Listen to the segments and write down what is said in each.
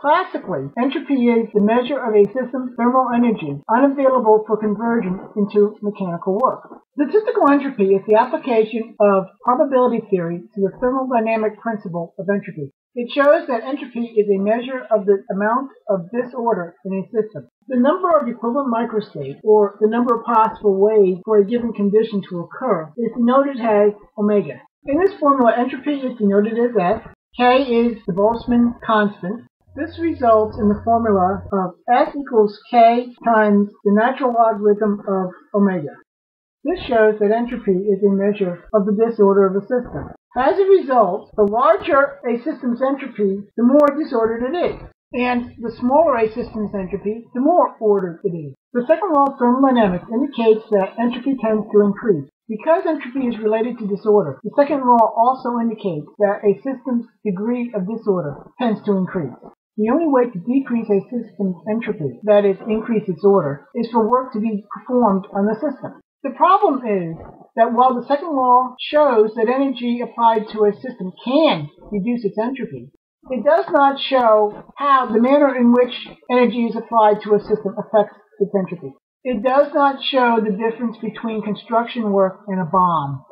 Classically, entropy is the measure of a system's thermal energy unavailable for conversion into mechanical work. Statistical entropy is the application of probability theory to the thermodynamic principle of entropy. It shows that entropy is a measure of the amount of disorder in a system. The number of equivalent microstates, or the number of possible ways for a given condition to occur, is denoted as omega. In this formula, entropy is denoted as S, K is the Boltzmann constant. This results in the formula of S equals K times the natural logarithm of omega. This shows that entropy is a measure of the disorder of a system. As a result, the larger a system's entropy, the more disordered it is, and the smaller a system's entropy, the more ordered it is. The second law of thermodynamics indicates that entropy tends to increase. Because entropy is related to disorder, the second law also indicates that a system's degree of disorder tends to increase. The only way to decrease a system's entropy, that is, increase its order, is for work to be performed on the system. The problem is that while the second law shows that energy applied to a system can reduce its entropy, it does not show how the manner in which energy is applied to a system affects its entropy. It does not show the difference between construction work and a bomb.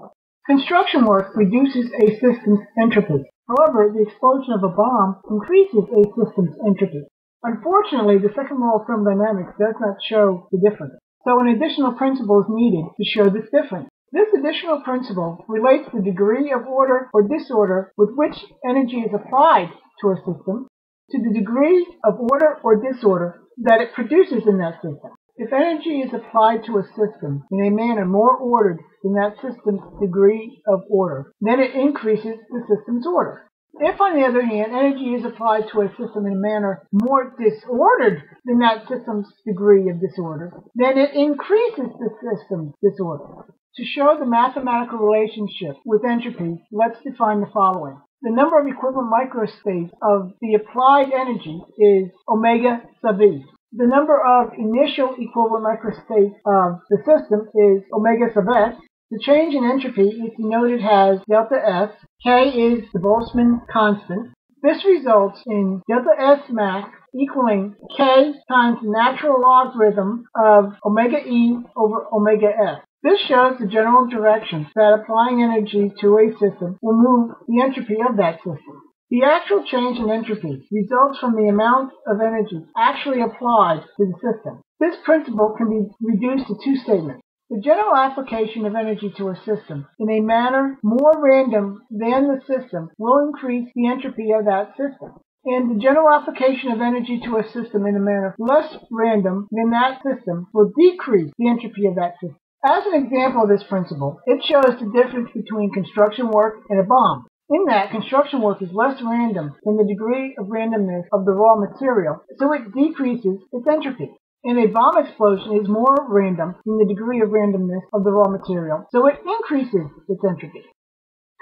Construction work reduces a system's entropy. However, the explosion of a bomb increases a system's entropy. Unfortunately, the second law of thermodynamics does not show the difference. So an additional principle is needed to show this difference. This additional principle relates the degree of order or disorder with which energy is applied to a system to the degree of order or disorder that it produces in that system. If energy is applied to a system in a manner more ordered than that system's degree of order, then it increases the system's order. If, on the other hand, energy is applied to a system in a manner more disordered than that system's degree of disorder, then it increases the system's disorder. To show the mathematical relationship with entropy, let's define the following. The number of equivalent microstates of the applied energy is omega sub e. The number of initial equivalent microstates of the system is omega sub s. The change in entropy is denoted as delta S. K is the Boltzmann constant. This results in delta S max equaling K times the natural logarithm of omega E over omega S. This shows the general direction that applying energy to a system will move the entropy of that system. The actual change in entropy results from the amount of energy actually applied to the system. This principle can be reduced to two statements. The general application of energy to a system in a manner more random than the system will increase the entropy of that system, and the general application of energy to a system in a manner less random than that system will decrease the entropy of that system. As an example of this principle, it shows the difference between construction work and a bomb, in that construction work is less random than the degree of randomness of the raw material, so it decreases its entropy. And a bomb explosion is more random than the degree of randomness of the raw material, so it increases its entropy.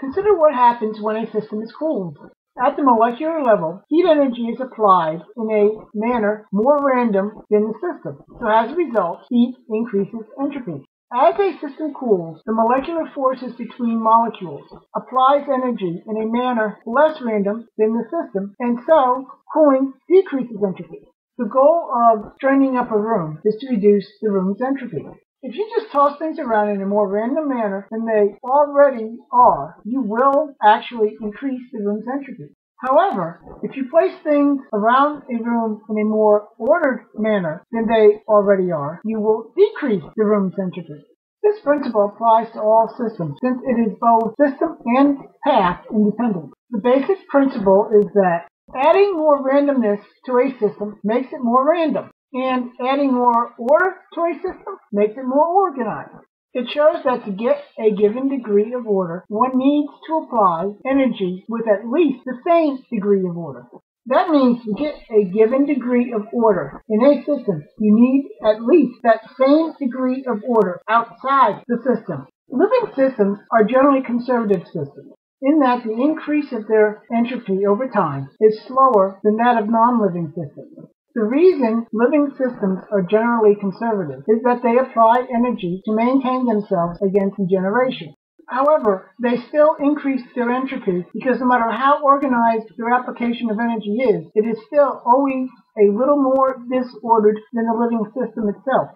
Consider what happens when a system is cooled. At the molecular level, heat energy is applied in a manner more random than the system, so as a result, heat increases entropy. As a system cools, the molecular forces between molecules applies energy in a manner less random than the system, and so cooling decreases entropy. The goal of straining up a room is to reduce the room's entropy. If you just toss things around in a more random manner than they already are, you will actually increase the room's entropy. However, if you place things around a room in a more ordered manner than they already are, you will decrease the room's entropy. This principle applies to all systems, since it is both system and path independent. The basic principle is that adding more randomness to a system makes it more random, and adding more order to a system makes it more organized. It shows that to get a given degree of order, one needs to apply energy with at least the same degree of order. That means to get a given degree of order in a system, you need at least that same degree of order outside the system. Living systems are generally conservative systems, in that the increase of their entropy over time is slower than that of non-living systems. The reason living systems are generally conservative is that they apply energy to maintain themselves against degeneration. However, they still increase their entropy because no matter how organized their application of energy is, it is still always a little more disordered than the living system itself.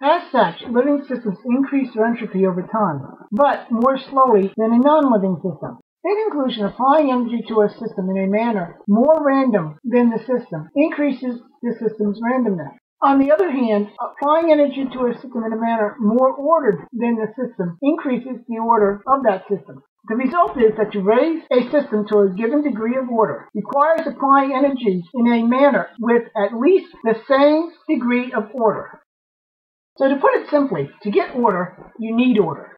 As such, living systems increase their entropy over time, but more slowly than a non-living system. In conclusion, applying energy to a system in a manner more random than the system increases the system's randomness. On the other hand, applying energy to a system in a manner more ordered than the system increases the order of that system. The result is that to raise a system to a given degree of order requires applying energy in a manner with at least the same degree of order. So to put it simply, to get order, you need order.